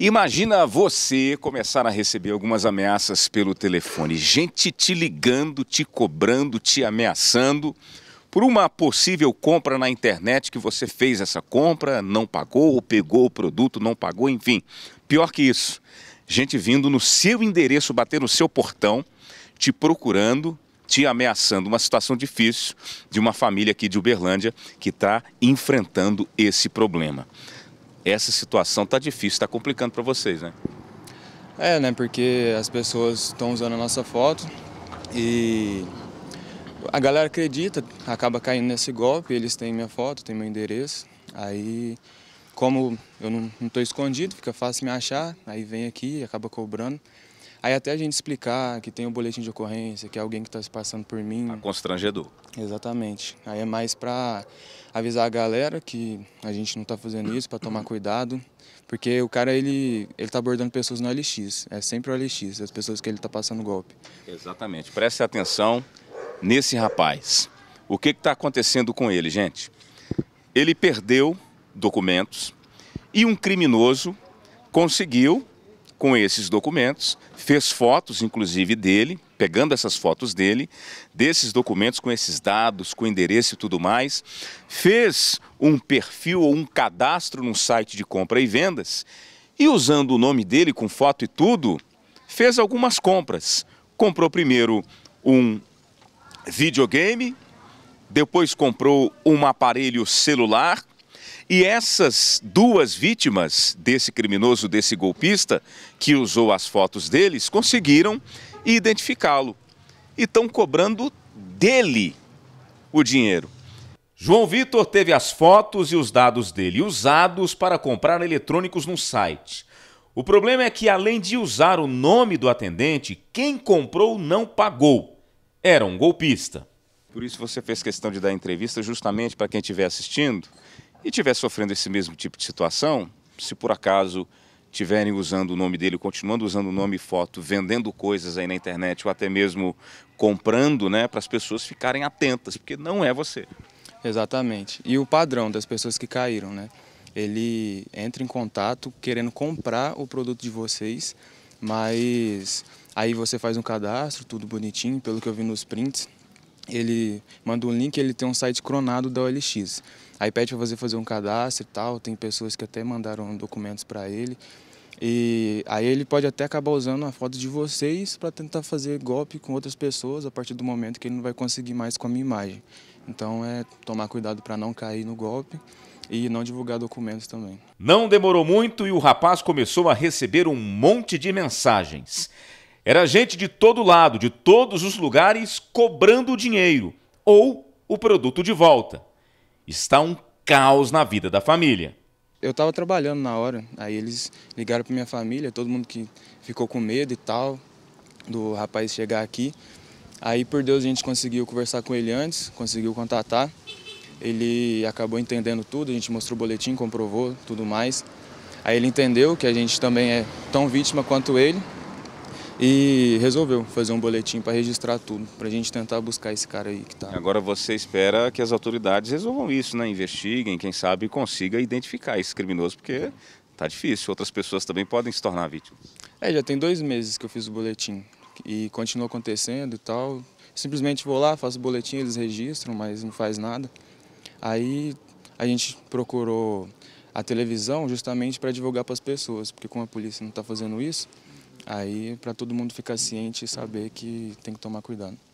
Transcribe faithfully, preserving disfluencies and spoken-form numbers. Imagina você começar a receber algumas ameaças pelo telefone. Gente te ligando, te cobrando, te ameaçando por uma possível compra na internet que você fez essa compra, não pagou, ou pegou o produto, não pagou, enfim. Pior que isso, gente vindo no seu endereço, bater no seu portão, te procurando, te ameaçando. Uma situação difícil de uma família aqui de Uberlândia que está enfrentando esse problema. Essa situação tá difícil, tá complicando para vocês, né? É, né, porque as pessoas estão usando a nossa foto e a galera acredita, acaba caindo nesse golpe, eles têm minha foto, têm meu endereço, aí como eu não, não tô escondido, fica fácil me achar, aí vem aqui e acaba cobrando. Aí até a gente explicar que tem um boletim de ocorrência, que é alguém que está se passando por mim. É constrangedor. Exatamente. Aí é mais para avisar a galera que a gente não está fazendo isso, para tomar cuidado. Porque o cara, ele ele tá abordando pessoas no O L X. É sempre o O L X, as pessoas que ele está passando golpe. Exatamente. Preste atenção nesse rapaz. O que está acontecendo com ele, gente? Ele perdeu documentos e um criminoso conseguiu... com esses documentos, fez fotos inclusive dele, pegando essas fotos dele, desses documentos com esses dados, com endereço e tudo mais, fez um perfil ou um cadastro num site de compra e vendas e usando o nome dele com foto e tudo, fez algumas compras. Comprou primeiro um videogame, depois comprou um aparelho celular. E essas duas vítimas desse criminoso, desse golpista, que usou as fotos deles, conseguiram identificá-lo. E estão cobrando dele o dinheiro. João Vitor teve as fotos e os dados dele usados para comprar eletrônicos no site. O problema é que, além de usar o nome do atendente, quem comprou não pagou. Era um golpista. Por isso você fez questão de dar entrevista justamente para quem estiver assistindo e estiver sofrendo esse mesmo tipo de situação, se por acaso estiverem usando o nome dele, continuando usando o nome e foto, vendendo coisas aí na internet ou até mesmo comprando, né, para as pessoas ficarem atentas, porque não é você. Exatamente. E o padrão das pessoas que caíram, né? Ele entra em contato querendo comprar o produto de vocês, mas aí você faz um cadastro, tudo bonitinho, pelo que eu vi nos prints. Ele manda um link, ele tem um site cronado da O L X. Aí pede para você fazer um cadastro e tal, tem pessoas que até mandaram documentos para ele. E aí ele pode até acabar usando a foto de vocês para tentar fazer golpe com outras pessoas a partir do momento que ele não vai conseguir mais com a minha imagem. Então é tomar cuidado para não cair no golpe e não divulgar documentos também. Não demorou muito e o rapaz começou a receber um monte de mensagens. Era gente de todo lado, de todos os lugares, cobrando o dinheiro ou o produto de volta. Está um caos na vida da família. Eu estava trabalhando na hora, aí eles ligaram para minha família, todo mundo que ficou com medo e tal, do rapaz chegar aqui. Aí, por Deus, a gente conseguiu conversar com ele antes, conseguiu contatar. Ele acabou entendendo tudo, a gente mostrou o boletim, comprovou tudo mais. Aí ele entendeu que a gente também é tão vítima quanto ele. E resolveu fazer um boletim para registrar tudo, para a gente tentar buscar esse cara aí que tá. Agora você espera que as autoridades resolvam isso, né? Investiguem, quem sabe consiga identificar esse criminoso, porque tá difícil. Outras pessoas também podem se tornar vítimas. É, já tem dois meses que eu fiz o boletim e continua acontecendo e tal. Simplesmente vou lá, faço o boletim, eles registram, mas não faz nada. Aí a gente procurou a televisão justamente para divulgar para as pessoas, porque como a polícia não está fazendo isso, aí, para todo mundo ficar ciente e saber que tem que tomar cuidado.